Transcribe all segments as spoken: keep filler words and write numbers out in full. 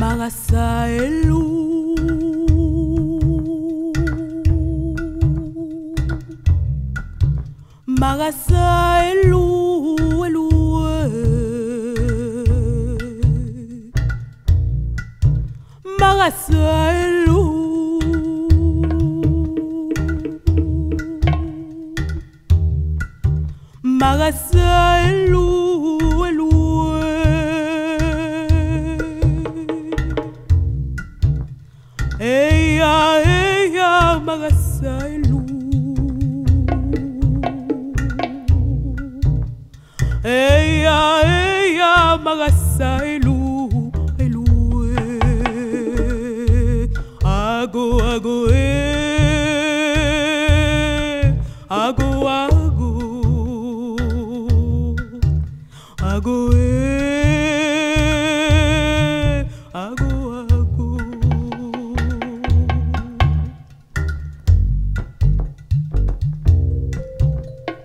Marasa el loup, Marasa el loup, el loup. Marasa el loup, Marasa el loup. Eya, eya, Marasa el loup. Eya, eya, Marasa el loup, el loup. Ago, ago, eh, ago, ago, ago, eh, ago.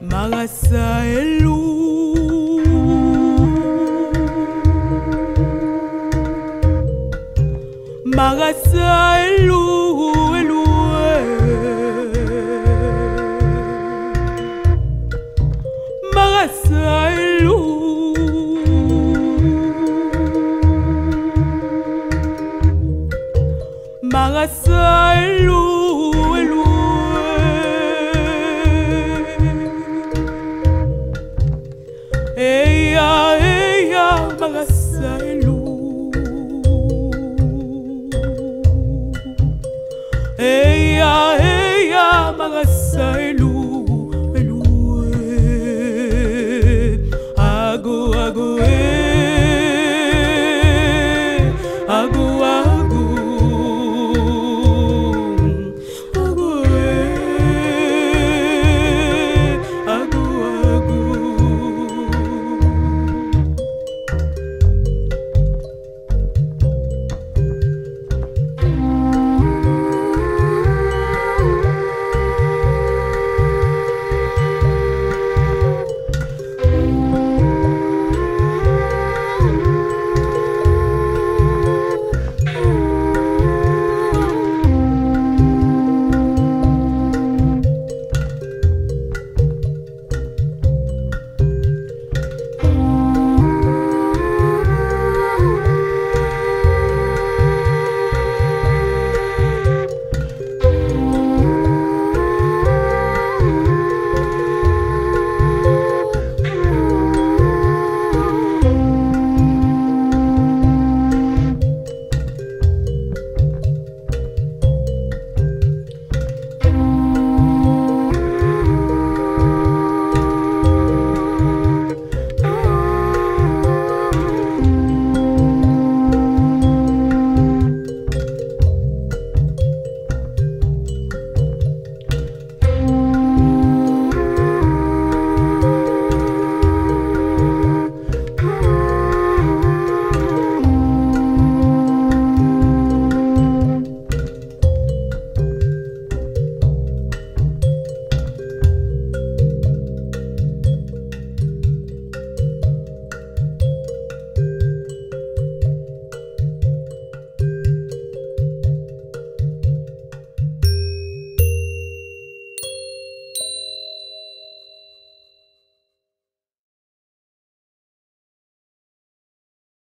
Marasa el loup, Marasa el loup, el loup. Marasa el loup, Marasa el loup. Eya, eya, Marasa el loup. Eya, eya, Marasa el loup.